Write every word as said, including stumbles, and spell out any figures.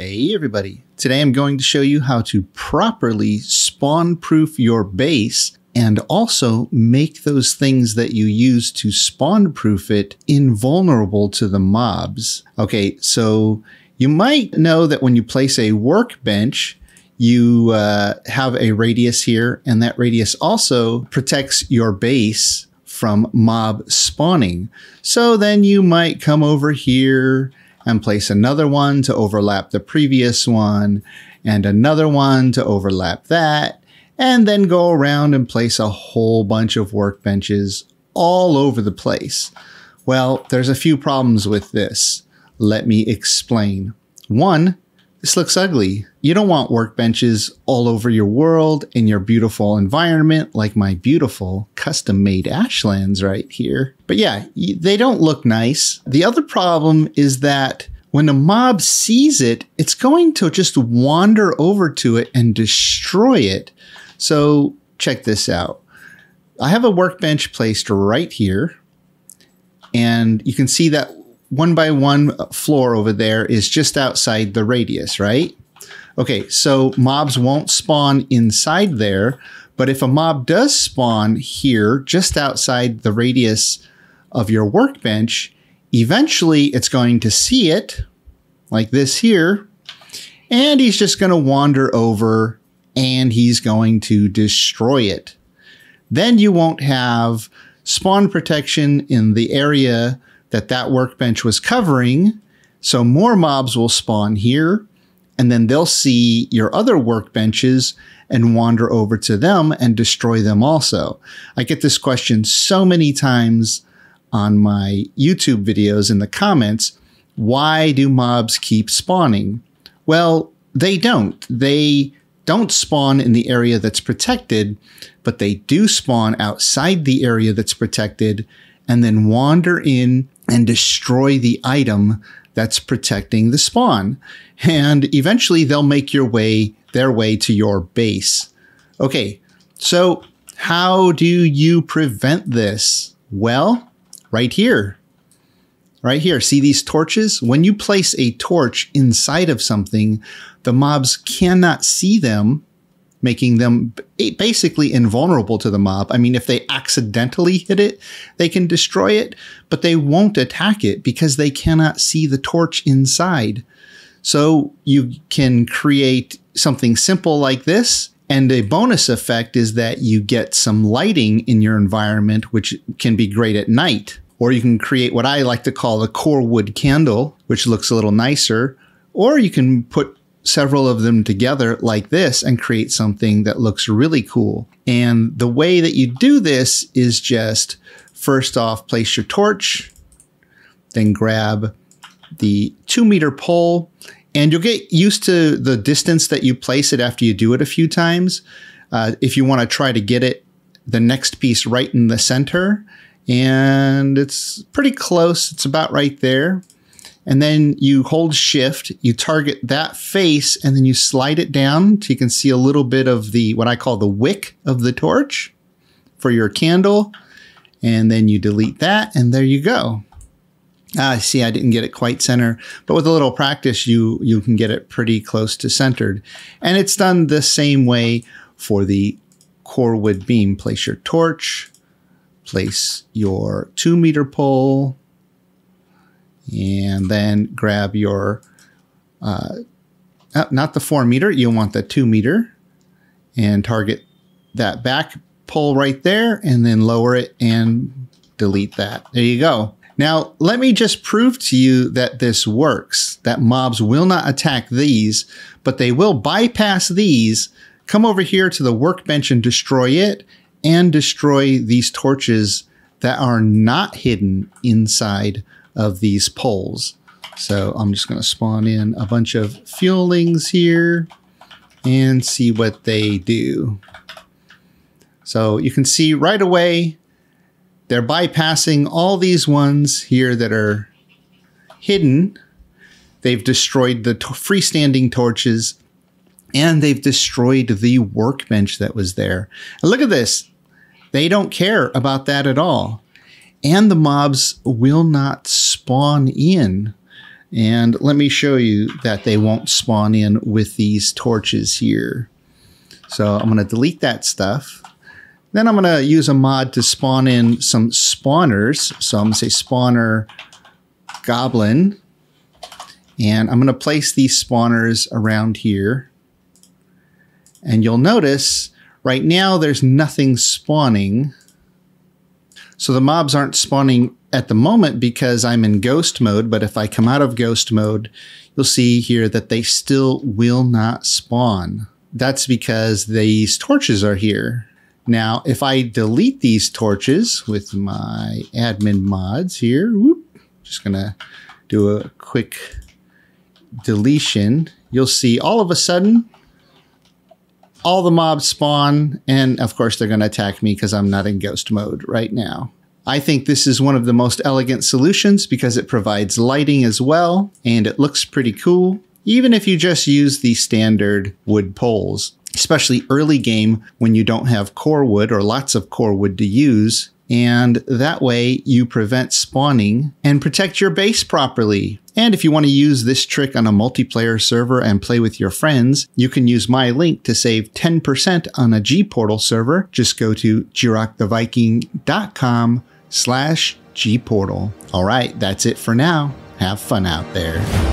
Hey everybody, today I'm going to show you how to properly spawn-proof your base and also make those things that you use to spawn-proof it invulnerable to the mobs. Okay, so you might know that when you place a workbench, you uh, have a radius here, and that radius also protects your base from mob spawning. So then you might come over here and place another one to overlap the previous one, and another one to overlap that, and then go around and place a whole bunch of workbenches all over the place. Well, there's a few problems with this. Let me explain. One, this looks ugly. You don't want workbenches all over your world in your beautiful environment, like my beautiful custom-made Ashlands right here. But yeah, they don't look nice. The other problem is that when a mob sees it, it's going to just wander over to it and destroy it. So check this out. I have a workbench placed right here, and you can see that one by one floor over there is just outside the radius, right? Okay, so mobs won't spawn inside there, but if a mob does spawn here, just outside the radius of your workbench, eventually it's going to see it, like this here, and he's just going to wander over and he's going to destroy it. Then you won't have spawn protection in the area that that workbench was covering, so more mobs will spawn here, and then they'll see your other workbenches and wander over to them and destroy them also. I get this question so many times on my YouTube videos in the comments, why do mobs keep spawning? Well, they don't. They don't spawn in the area that's protected, but they do spawn outside the area that's protected and then wander in and destroy the item that's protecting the spawn. And eventually they'll make your way, their way to your base. Okay, so how do you prevent this? Well, right here, right here, see these torches? When you place a torch inside of something, the mobs cannot see them, making them basically invulnerable to the mob. I mean, if they accidentally hit it, they can destroy it, but they won't attack it because they cannot see the torch inside. So you can create something simple like this, and a bonus effect is that you get some lighting in your environment, which can be great at night. Or you can create what I like to call a core wood candle, which looks a little nicer, or you can put several of them together like this and create something that looks really cool. And the way that you do this is just, first off, place your torch, then grab the two meter pole, and you'll get used to the distance that you place it after you do it a few times. Uh, if you want to try to get it, the next piece right in the center, and it's pretty close, it's about right there. And then you hold shift, you target that face, and then you slide it down so you can see a little bit of the, what I call the wick of the torch for your candle. And then you delete that, and there you go. Ah, see, I didn't get it quite center, but with a little practice, you, you can get it pretty close to centered. And it's done the same way for the core wood beam. Place your torch, place your two meter pole, and then grab your, uh, not the four meter, you'll want the two meter, and target that back pole right there, and then lower it and delete that. There you go. Now, let me just prove to you that this works, that mobs will not attack these, but they will bypass these, come over here to the workbench and destroy it, and destroy these torches that are not hidden inside of these poles. So I'm just going to spawn in a bunch of fuelings here and see what they do. So you can see right away, they're bypassing all these ones here that are hidden. They've destroyed the to- freestanding torches, and they've destroyed the workbench that was there. And look at this. They don't care about that at all. And the mobs will not spawn in. And let me show you that they won't spawn in with these torches here. So I'm going to delete that stuff. Then I'm going to use a mod to spawn in some spawners. So I'm going to say spawner goblin. And I'm going to place these spawners around here. And you'll notice right now there's nothing spawning. So the mobs aren't spawning at the moment because I'm in ghost mode, but if I come out of ghost mode, you'll see here that they still will not spawn. That's because these torches are here. Now, if I delete these torches with my admin mods here, whoop, just gonna do a quick deletion, you'll see all of a sudden, all the mobs spawn, and of course they're gonna attack me because I'm not in ghost mode right now. I think this is one of the most elegant solutions because it provides lighting as well, and it looks pretty cool, even if you just use the standard wood poles, especially early game when you don't have core wood or lots of core wood to use. And that way you prevent spawning and protect your base properly. And if you want to use this trick on a multiplayer server and play with your friends, you can use my link to save ten percent on a G-Portal server. Just go to jiroctheviking dot com slash G Portal. All right, that's it for now. Have fun out there.